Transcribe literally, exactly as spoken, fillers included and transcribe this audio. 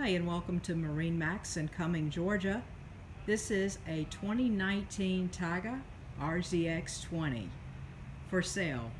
Hi, and welcome to Marine Max in Cumming, Georgia. This is a twenty nineteen TAGA R Z X twenty for sale.